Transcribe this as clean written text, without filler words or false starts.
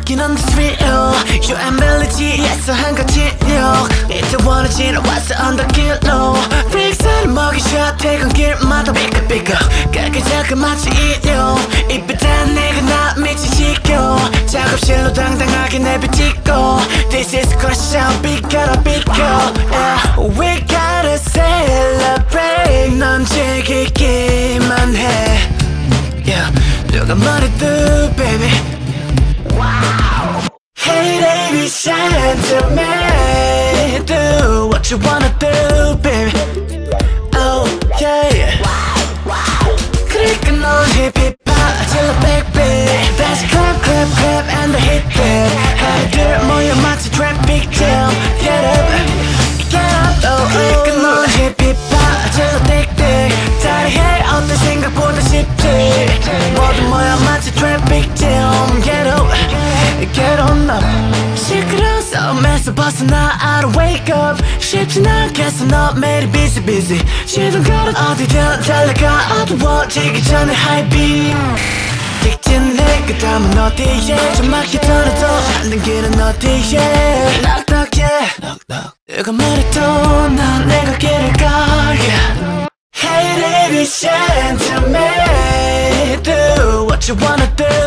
walking on the street, your ability is so handkerchief, it's a one what's on the kilo. Freaks and monkey shot, take on gear, mother, bigger. Get a much eat, if it's a nigga, not mix it, Jacob Shiloh, dang, every tickle. This is crush out, big girl, big girl. We gotta celebrate, non jiggy game on hair. Yeah, look at money, do, baby. Hey lady, shine to me. Do what you wanna do, baby. Oh yeah. Click on hippie pop till the back beat. That's clap, clap, clap, and the hit it. Hey, dirt, more your match, trap, big deal. Get up, oh. Click on hippie pop till the back beat. Tired of hair out the Singapore, the ship day. More your match, trap, big deal. Get up. Get on up. She could also mess up, but now I don't wake up. She's not casting up, made it busy, busy. She don't got it all the time. Tell her, I don't want to take it on the high beam. Take it in the time, I'm not the yeah. Just make it on the door. I'm not getting not the yeah. Knock, knock, yeah. Knock, knock. You got money, don't know. 내가 길을 가, yeah. Hey, lady, shine to me. Do what you wanna do.